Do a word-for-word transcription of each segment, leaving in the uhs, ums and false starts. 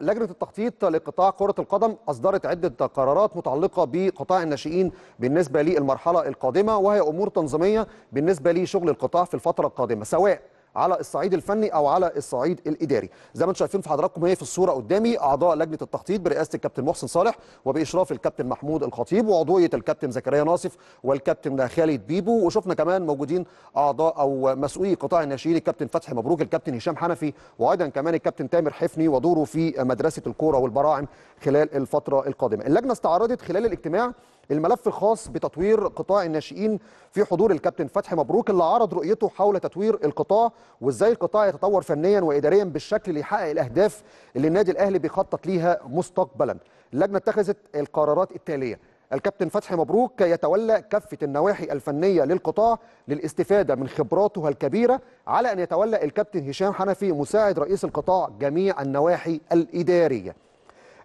لجنة التخطيط لقطاع كرة القدم أصدرت عدة قرارات متعلقة بقطاع الناشئين بالنسبة للمرحلة القادمة، وهي أمور تنظيمية بالنسبة لشغل القطاع في الفترة القادمة سواء على الصعيد الفني او على الصعيد الاداري. زي ما انتم شايفين في حضراتكم هي في الصوره قدامي اعضاء لجنه التخطيط برئاسه الكابتن محسن صالح وباشراف الكابتن محمود الخطيب وعضويه الكابتن زكريا ناصف والكابتن خالد بيبو، وشفنا كمان موجودين اعضاء او مسؤولي قطاع الناشئين الكابتن فتحي مبروك، الكابتن هشام حنفي، وايضا كمان الكابتن تامر حفني ودوره في مدرسه الكوره والبراعم خلال الفتره القادمه. اللجنه استعرضت خلال الاجتماع الملف الخاص بتطوير قطاع الناشئين في حضور الكابتن فتحي مبروك اللي عرض رؤيته حول تطوير القطاع وازاي القطاع يتطور فنيا واداريا بالشكل اللي يحقق الاهداف اللي النادي الاهلي بيخطط ليها مستقبلا. اللجنه اتخذت القرارات التاليه: الكابتن فتحي مبروك يتولى كافه النواحي الفنيه للقطاع للاستفاده من خبراته الكبيره، على ان يتولى الكابتن هشام حنفي مساعد رئيس القطاع جميع النواحي الاداريه.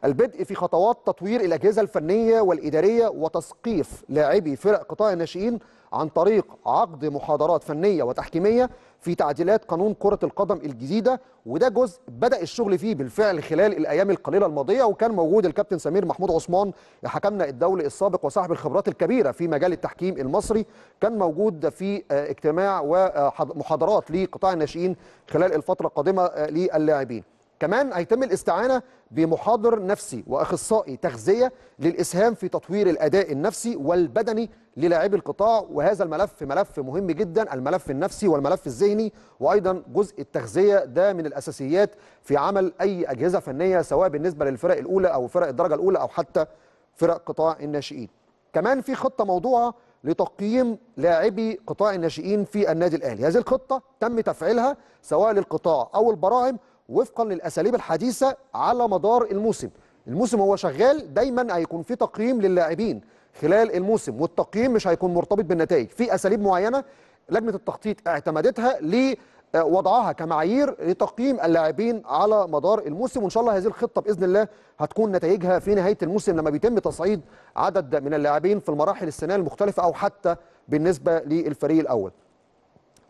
البدء في خطوات تطوير الأجهزة الفنية والإدارية وتثقيف لاعبي فرق قطاع الناشئين عن طريق عقد محاضرات فنية وتحكيمية في تعديلات قانون كرة القدم الجديدة، وده جزء بدأ الشغل فيه بالفعل خلال الأيام القليلة الماضية، وكان موجود الكابتن سمير محمود عثمان حكمنا الدولي السابق وصاحب الخبرات الكبيرة في مجال التحكيم المصري، كان موجود في اجتماع ومحاضرات لقطاع الناشئين خلال الفترة القادمة للاعبين. كمان هيتم الاستعانة بمحاضر نفسي وأخصائي تغذية للإسهام في تطوير الأداء النفسي والبدني للاعبي القطاع، وهذا الملف ملف مهم جدا، الملف النفسي والملف الذهني، وأيضا جزء التغذية ده من الأساسيات في عمل أي أجهزة فنية سواء بالنسبة للفرق الأولى أو فرق الدرجة الأولى أو حتى فرق قطاع الناشئين. كمان في خطة موضوعة لتقييم لاعبي قطاع الناشئين في النادي الأهلي، هذه الخطة تم تفعيلها سواء للقطاع أو البراعم وفقا للاساليب الحديثه على مدار الموسم. الموسم هو شغال دايما، هيكون في تقييم للاعبين خلال الموسم، والتقييم مش هيكون مرتبط بالنتائج، في اساليب معينه لجنه التخطيط اعتمدتها لوضعها كمعايير لتقييم اللاعبين على مدار الموسم، وان شاء الله هذه الخطه باذن الله هتكون نتائجها في نهايه الموسم لما بيتم تصعيد عدد من اللاعبين في المراحل السنيه المختلفه او حتى بالنسبه للفريق الاول.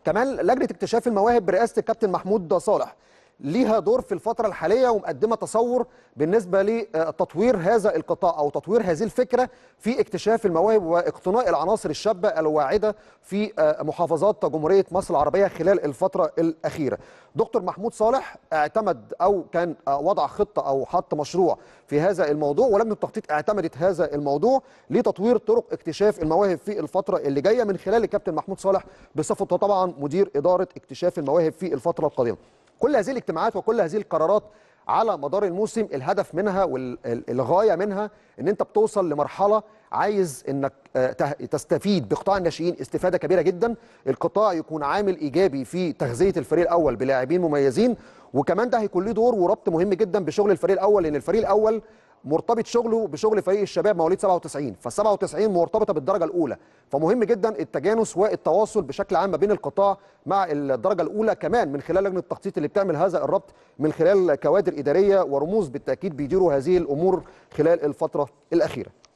كمان لجنه اكتشاف المواهب برئاسه الكابتن محمود صالح ليها دور في الفترة الحالية ومقدمة تصور بالنسبة لتطوير هذا القطاع أو تطوير هذه الفكرة في اكتشاف المواهب واقتناء العناصر الشابة الواعدة في محافظات جمهورية مصر العربية خلال الفترة الأخيرة. دكتور محمود صالح اعتمد أو كان وضع خطة أو حط مشروع في هذا الموضوع، ولجنة التخطيط اعتمدت هذا الموضوع لتطوير طرق اكتشاف المواهب في الفترة اللي جاية من خلال الكابتن محمود صالح بصفته طبعا مدير إدارة اكتشاف المواهب في الفترة القادمة. كل هذه الاجتماعات وكل هذه القرارات على مدار الموسم الهدف منها والغاية منها ان انت بتوصل لمرحلة عايز انك تستفيد بقطاع الناشئين استفادة كبيرة جدا، القطاع يكون عامل ايجابي في تغذية الفريق الاول بلاعبين مميزين، وكمان ده هيكون له دور وربط مهم جدا بشغل الفريق الاول، لان الفريق الاول مرتبط شغله بشغل فريق الشباب مواليد سبعة وتسعين، فال97 مرتبطه بالدرجه الاولى، فمهم جدا التجانس والتواصل بشكل عام ما بين القطاع مع الدرجه الاولى، كمان من خلال لجنه التخطيط اللي بتعمل هذا الربط من خلال كوادر اداريه ورموز بالتاكيد بيديروا هذه الامور خلال الفتره الاخيره.